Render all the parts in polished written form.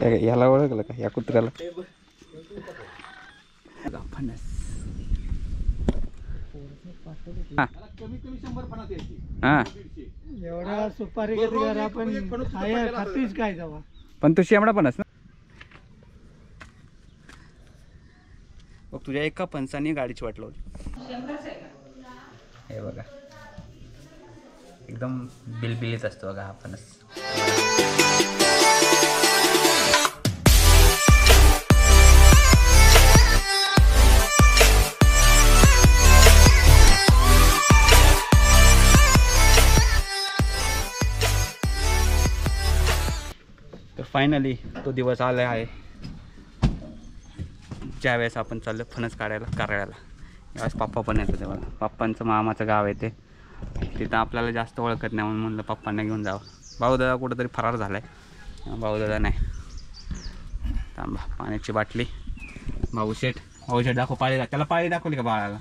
ह्याला ओळखलं का या कुत्र्याला? एवढा सुपारी काय जावा पण तू शेमडा पण ना बघ तुझ्या एका पंचाने गाडीची वाट लावली हे बघा एकदम बिलबिलीत असतो बघा हा फणस फाइनली तो दिवस आला आहे ज्यावेळेस आपण चाललो फणस काढायला करायला। आज पप्पा पण येतो तेव्हा पप्पांचं मामाचं गाव आहे ते तिथं आपल्याला जास्त ओळखत नाही म्हणून म्हटलं पप्पांना घेऊन जावं। भाऊदादा कुठंतरी फरार झाला आहे भाऊदादा नाही थांबा पाण्याची बाटली भाऊशेठ दाखव पाळी त्याला पाळी दाखवली का बाळाला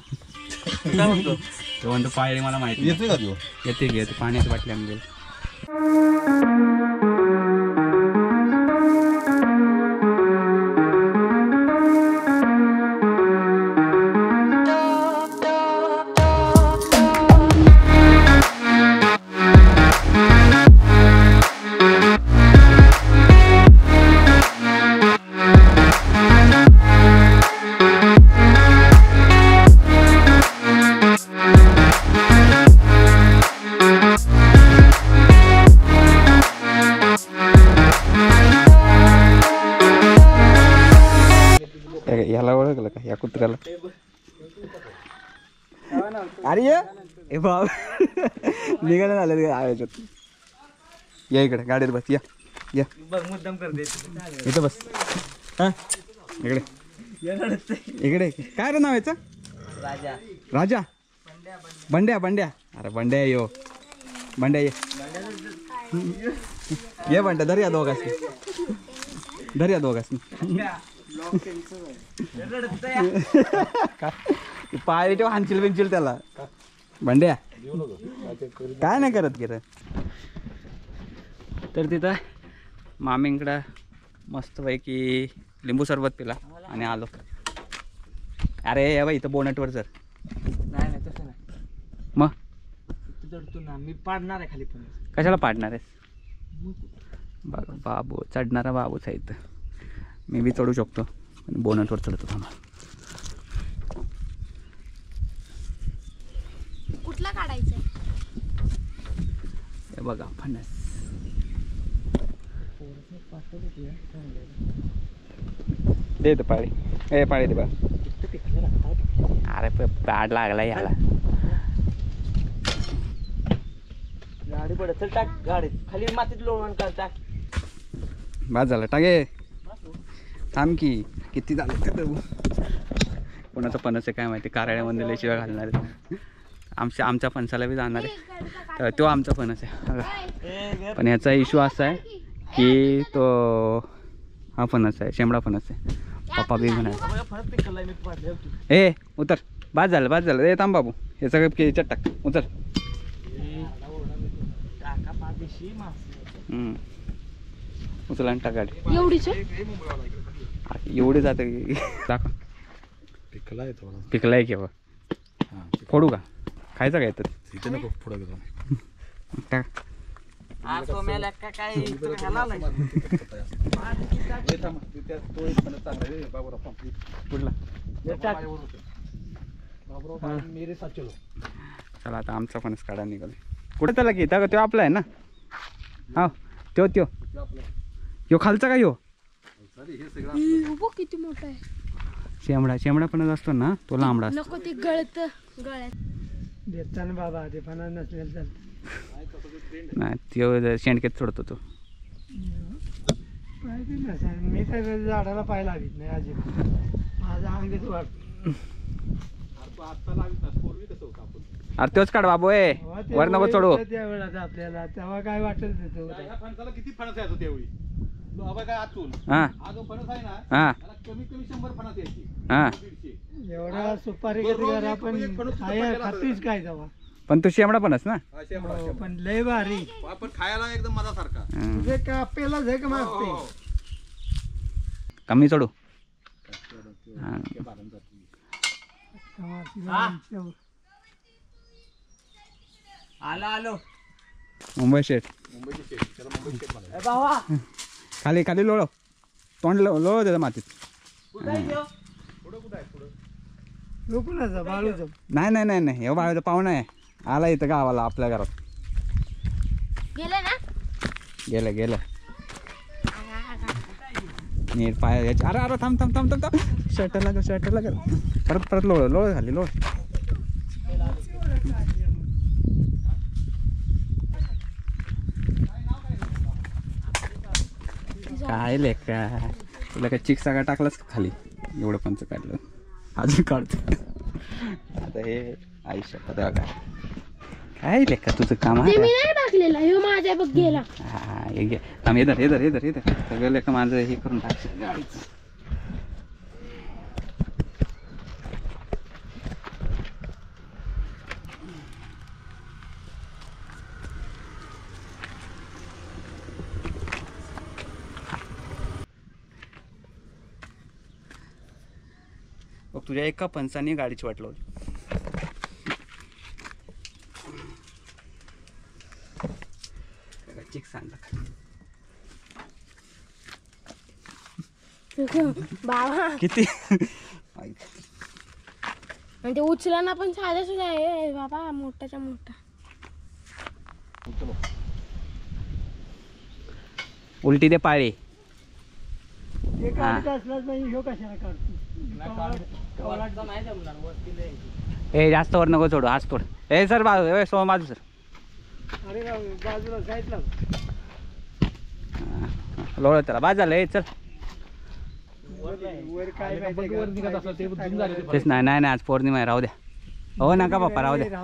तो म्हणतो पाळी मला माहिती येते का येते की येते पाण्याची बाटली आम्ही या कुत्र्याला अरे बाब निघायला आले या इकडे गाडीला बस या या मुद्दाम कर इथं बस हा इकडे इकडे काय रे नाव याचं? राजा राजा बंड्या बंड्या अरे बंड्या यो बंड्या ये बंड्या धर या दोघांनी धर या दोघांनी पाय ठेव हानचिल बिनचिल त्याला भांड्या काय नाही करत गिर। तर तिथं मामींकडं मस्तपैकी लिंबू सरबत पिला आणि आलो। अरे या बाई इथं बोनटवर सर नाही नाही तसं नाही मग तू ना मी पाडणार आहे खाली पण कशाला पाडणार आहेस बघा बाबू चढणारा बाबूच आहे इथं मी भी चढ़ू शकतो बोनटवर चढ़तो थांबा कुठला काढायचा हे बघा फणस दे तो पाळी ए पाळी दे बा अरे पाड लागला याला गाडी बड चल टाक गाडी खाली मातीत लोळवण कर टाक बाद झाला टाके थांब की किती झालं ते कोणाचं पणस आहे काय माहिती कार्यालयामध्ये लय शिव्या घालणार आहे आमच्या पणसाला बी जाणार आहे तर तो आमचा पणस आहे पण ह्याचा इश्यू असा आहे की तो हा पणस आहे शेंबडा पणस आहे पप्पा बी म्हणाले ए उतर बाद झालं ए थांब बाबू हे सगळं केचट टाक उतर उचला आणि टाकाडी एवढीच एवढे जाते टाका पिकलाय तो पिकलाय केव्हा फोडू का खायचा काय तर इथे नको फोडू का आ तो मेला का काय इथं हलाला त्या तो एक पण चांगला रे बाबूराव पंपी पुढला बाबूराव पण मेरे साथ चलो चला आता आमचा फणस काढा निघाल कुठे त्याला की इथं तो आपला आहे ना हा तो तो यो खालचा का यो किती मोठा आहे शेमडा शेमडा पण असतो ना तो लांबडा नको ते गळत गळ्यात बाबा ते फणस नसेल चालत नाही तो शेंडकेत सोडतो तो मी तर झाडाला पाय लावित नाही अजिब माझा अंगच वाटतो अरे तोच काढ बाबू ए वर नको चढू त्यावेळेला आपल्याला तेव्हा काय वाटलं फणसाला किती फणस येतो त्यावेळी एवढा सुपारी काय जावा पण तू शेमडा पण ना पण लय भारी खायला एकदम मजा सारखा कापेला झग मारते कमी चढ़ू आलो मुंबई शेट खाली खाली लोळो तोंड लोळो देता मातीत नहीं नहीं नहीं नहीं बाळूचा पाहुणा आहे आला इथं गावाला आपल्या घरात गेले ना गेले गेले नीट पाय अरे अरे थांब थांब थांब थांब शटर लगा परत परत लोळ लोळ झाली लोळ काय लेका तुला का चिक सगळा टाकलास खाली एवढं पंच काढलं अजून काढतो आता हे आयुष्य पता का काय लेका तुझं काम आहे मी नाही टाकलेला हे माझ्या बघ गेला हा हे थांब इधर इधर इधर इधर सगळं लेका माझं हे करून टाकशील गाडीचं तुझ्या एका पंचाने गाडीची वाट लावली उचला ना पण साधा सुद्धा आहे बाबा मोठाच्या मोठा उलटी दे पाळी ए जास्त वर नको सोडू हाच तोड ए सर बाजू सो बाजू सर लोळ त्याला बाद झालं ए चल तेच नाही नाही आज पौर्णिमा आहे राहू द्या हो नका बाप्पा राहू द्या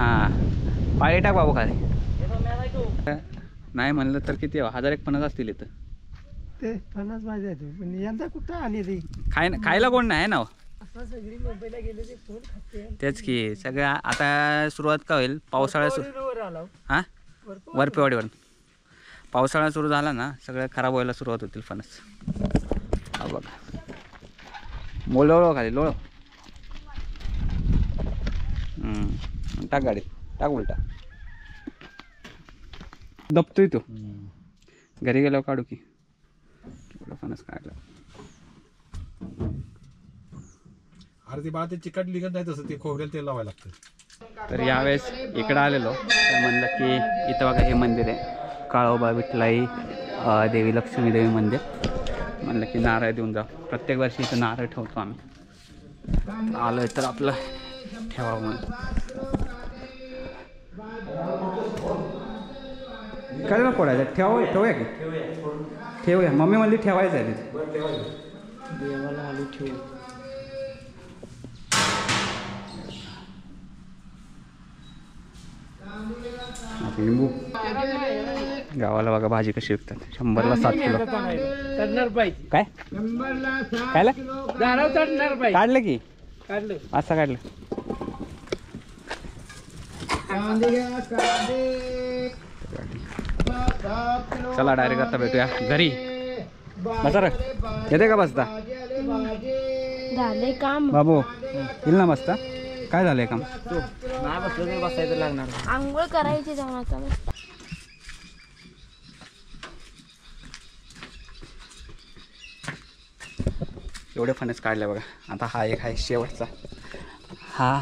हा पाळी टाक बाबू खाली नाही म्हणलं तर किती 1050 असतील इथं ते 50 माझे आहेत पण यांचा कुठं आली ती खायला कोण नाही ना असं सगळी मुंबईला गेले ते कोण खाते तेच की सगळं आता सुरुवात का होईल पावसाळा सुरू हां वरपेवाडीवर पावसाळा सुरू झाला ना सगळं खराब व्हायला सुरुवात होतील फणस हा बघा मोलोळो खाली लोळो टाक गाडी टाक उलटा दबतोय तो घरी गेल्यावर काढू की फणस काढला चिकट निघत नाही तसं ते खोबरेल तेल लावायला लागतं तर यावेळेस इकडं आलेलो तर म्हणलं की इथं बघा हे मंदिर आहे काळोबा विठलाई देवी लक्ष्मी देवी मंदिर म्हणलं की नारळ देऊन जा प्रत्येक वर्षी इथं नारळ ठेवतो आम्ही आलोय तर आपलं ठेवावं म्हणून काय पडायचं ठेवूया की ठेवूया मम्मी म्हणली ठेवायचं आहे देवाला आलो ठेवू लिंबू गावाला बघा भाजी कशी विकतात 100 ला 7 किलो चढणार पाहिजे काय 100 ला 7 किलो चढणार पाहिजे काढलं की काढलं असं काढलं चला डायरेक्ट आता भेटूया घरी बसा रे येते का बसता काम बाबू येईल ना बसता काय झालंय काम तू नाही बसलं तर बसायचं लागणार आंघोळ करायची जाऊन आता एवढे फणस काढले बघा आता हा एक आहे शेवटचा हा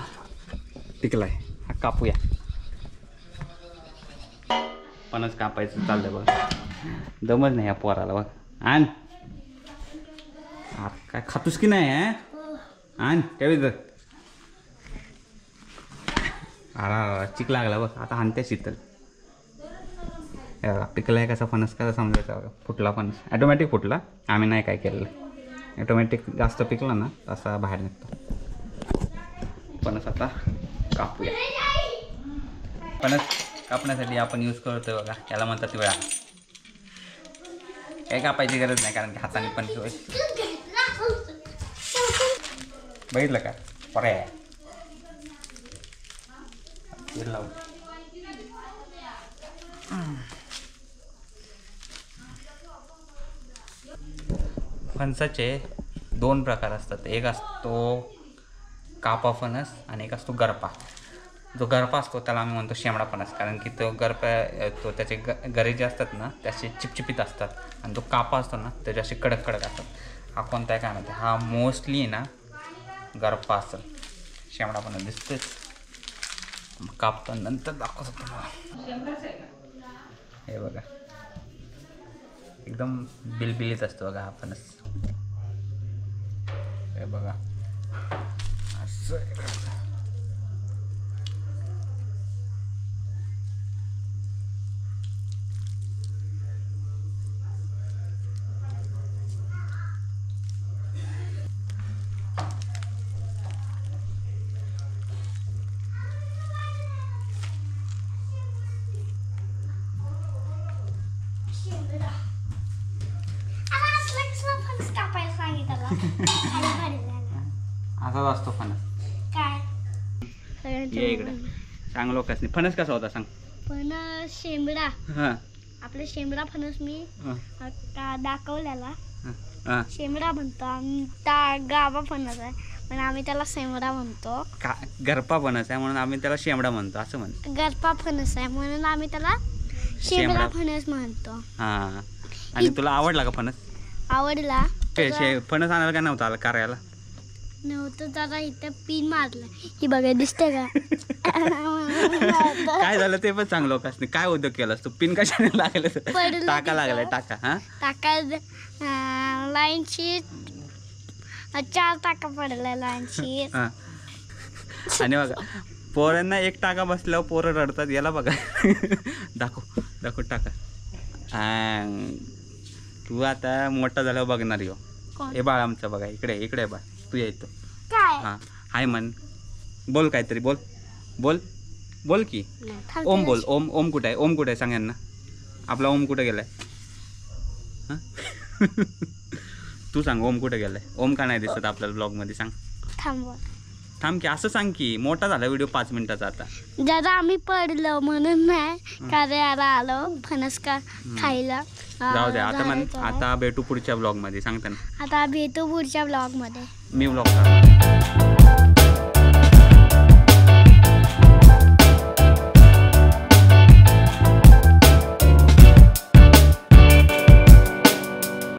टिकलाय हा कापूया फणस कापायचं चाललंय बघ दमच नाही या पोराला बघ आण काय खातूस की नाही आण ठेवी तर अरा चिक लागला बघ आता आणते शीतल पिकलाय कसा फणस कसा समजायचा बघा फुटला फणस ॲटोमॅटिक फुटला आम्ही नाही काय केलेलं ॲटोमॅटिक जास्त पिकला ना तसा बाहेर निघतो फणस आता कापूया फणस कापण्यासाठी आपण यूज करतोय बघा याला म्हणतात वेळा काही कापायची गरज नाही कारण की हाताने पण सोय बघितलं का पर्याय फणसाचे दोन प्रकार असतात, एक असतो कापा फणस आणि एक असतो गरपा। जो गरपा असतो त्याला आम्ही म्हणतो शेमडा फणस, कारण की तो गरपा तो त्याचे गरे जे असतात ना त्याचे चिपचिपीत असतात, आणि तो कापा असतो ना त्याचे असे कडक कडक असतात। हा कोणता काय म्हणते, हा मोस्टली ना गरपा असेल, शेमडा फणस दिसतेच कापता नंतर दाखवतो तुम्हाला। हे बघा एकदम बिलबिलीत असतो बघा हा फणस, हे बघा असं असतो फणस काय इकडे सांग लोकांनी। फणस कसा होता सांग? फणस शेंबडा, हां आपले शेंबडा फणस मी आता दाखवलेला शेंबडा म्हणतो, आमचा गावा फणस आहे पण आम्ही त्याला शेंबडा म्हणतो। गरपा फणस आहे म्हणून आम्ही त्याला शेंबडा म्हणतो, असं म्हणतो। गरपा फणस आहे म्हणून आम्ही त्याला शेंबडा फणस म्हणतो। हां, आणि तुला आवडला का फणस? आवडला। फणस आणायला का नव्हता आला कार्याला? नव्हतं, जरा इथं पिन मारला की बघा दिसते का काय झालं ते पण सांग लोकांनी। काय उद्योग केलास तू? पिन कशाने लागलं? टाका लागलाय टाका, हा टाका लाईनशी चार टाका पडला लाईनशी, आणि बघा पोरांना एक टाका बसल्यावर पोरं रडतात, याला बघा दाखव दाखव टाका। तू आता मोठा झाल्यावर बघणार यो, हे बाळ आमचं बघा इकडे इकडे बाळ तू येतो काय? हां हाय मन बोल, काहीतरी बोल बोल बोल की ओम बोल। ओम ओम कुठे आहे? ओम कुठे आहे सांग यांना, आपला ओम कुठे गेलाय? हां तू सांग ओम कुठे गेलाय? ओम का नाही दिसत आपल्याला ब्लॉग मध्ये? सांग थांब की असं सांग की, मोठा झाला व्हिडिओ 5 मिनिटाचा आता। दादा आम्ही पडलो म्हणून नाही कार्याला आलो फणस का खायला। जाऊ दे आता मन, आता भेटू पुढच्या ब्लॉग मध्ये, सांगता ना आता भेटू पुढच्या ब्लॉग मध्ये मी ब्लॉग